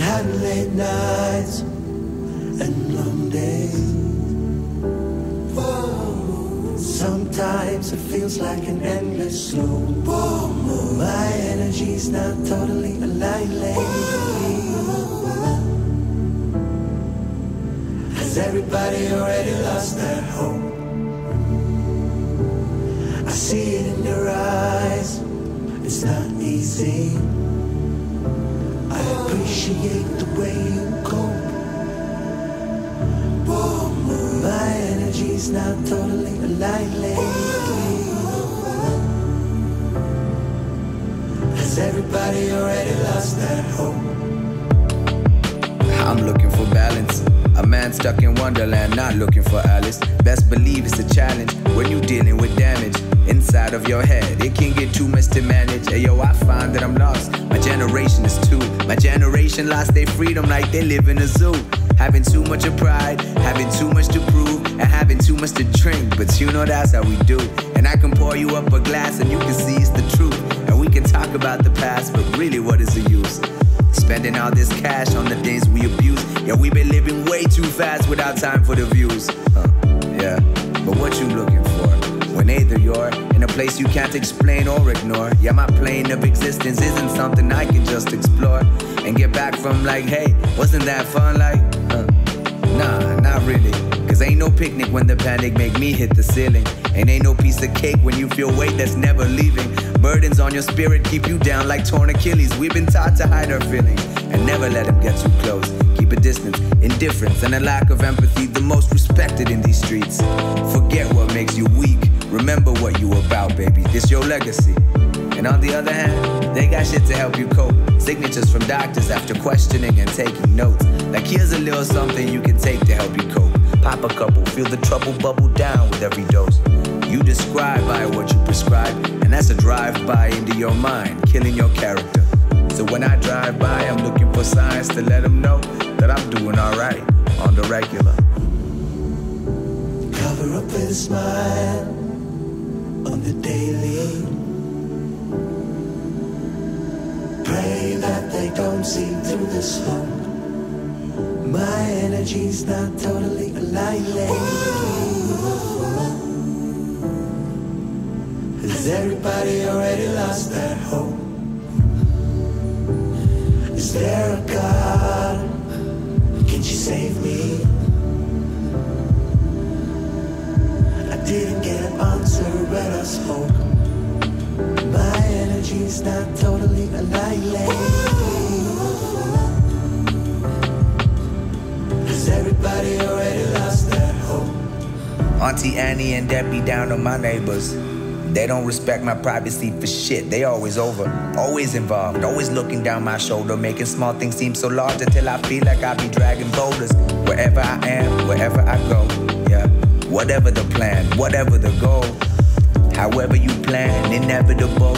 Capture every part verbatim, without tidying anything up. and had late nights and long days. Whoa. Sometimes it feels like an endless slope. Whoa. My energy's not totally aligned lately. Has everybody already lost their hope? I see it in their eyes, it's not easy. I appreciate the way you cope. Whoa. My energy's not totally aligned lately. Has everybody already lost their hope? I'm looking for balance. A man stuck in Wonderland, not looking for Alice. Best believe it's a challenge when you're dealing with damage inside of your head. It can get too much to manage. Ayo, I find that I'm lost. My generation is too. My generation lost their freedom like they live in a zoo. Having too much of pride, having too much to prove, and having too much to drink. But you know that's how we do. And I can pour you up a glass and you can see it's the truth. And we can talk about the past, but really what is the use? Spending all this cash on the things we abuse. Yeah, we've been living way too fast without time for the views. Huh, yeah, but what you looking for? When either you're in a place you can't explain or ignore. Yeah, my plane of existence isn't something I can just explore and get back from like, hey, wasn't that fun? Like, huh, nah, not really. Cause ain't no picnic when the panic make me hit the ceiling. And ain't no piece of cake when you feel weight that's never leaving. Burdens on your spirit keep you down like torn Achilles. We've been taught to hide our feelings and never let them get too close. Keep a distance, indifference, and a lack of empathy, the most respected in these streets. Forget what makes you weak. Remember what you about, baby. This your legacy. And on the other hand, they got shit to help you cope. Signatures from doctors after questioning and taking notes. Like here's a little something you can take to help you cope. Pop a couple, feel the trouble bubble down with every dose. You describe by what you prescribe, and that's a drive-by into your mind, killing your character. So when I drive by, I'm looking for signs to let them know that I'm doing alright on the regular. Cover up with a smile on the daily. Pray that they don't see through the smoke. My energy's not totally aligned lately. Has everybody already lost their hope? Is there a God? Can she save me? I didn't get an answer when I spoke. My energy's not totally annihilated. Has everybody already lost their hope? Auntie Annie and Debbie down on my neighbors. They don't respect my privacy for shit. They always over, always involved, always looking down my shoulder, making small things seem so large until I feel like I be dragging boulders. Wherever I am, wherever I go, yeah. Whatever the plan, whatever the goal, however you plan, inevitable.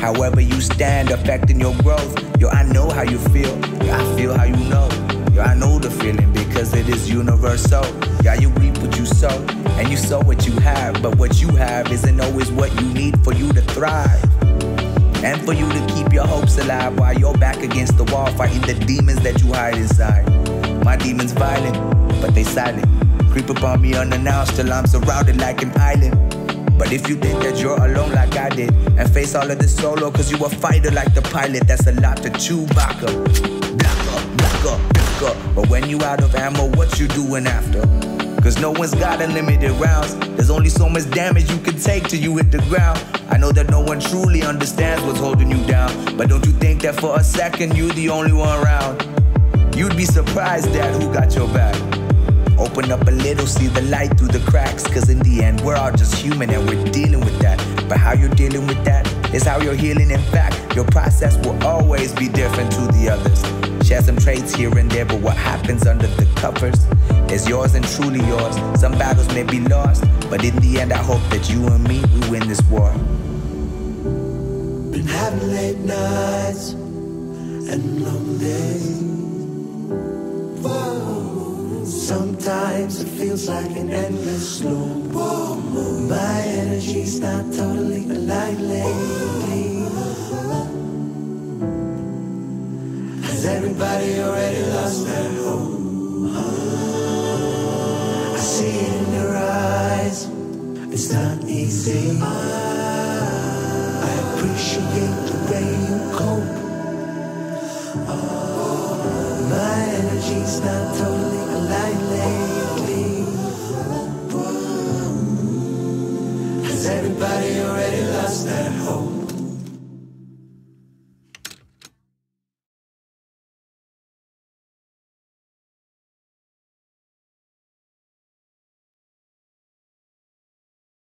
However you stand, affecting your growth. Yo, I know how you feel, yo, I feel how you know. Yo, I know the feeling because it is universal. Yeah, you reap what you sow, and you sow what you have. But what you have isn't always what you need for you to thrive. And for you to keep your hopes alive while you're back against the wall, fighting the demons that you hide inside. My demons violent, but they silent. Creep upon me unannounced till I'm surrounded like an island. But if you think that you're alone like I did, and face all of this solo, cause you a fighter like the pilot, that's a lot to chew, Chewbacca. Blocker, blocker, blocker. But when you out of ammo, what you doing after? Cause no one's got unlimited rounds. There's only so much damage you can take till you hit the ground. I know that no one truly understands what's holding you down. But don't you think that for a second you're the only one around? You'd be surprised at who got your back. Open up a little, see the light through the cracks. Cause in the end, we're all just human and we're dealing with that. But how you're dealing with that is how you're healing. In fact, your process will always be different to the others. Share some traits here and there, but what happens under the covers is yours and truly yours. Some battles may be lost, but in the end I hope that you and me, we win this war. Been having late nights and long days. Whoa. Sometimes it feels like an endless loop. My energy's not totally aligned lately. Has Everybody already lost their hope. I see it in their eyes. It's not easy. I appreciate the way you cope. My energy's not total.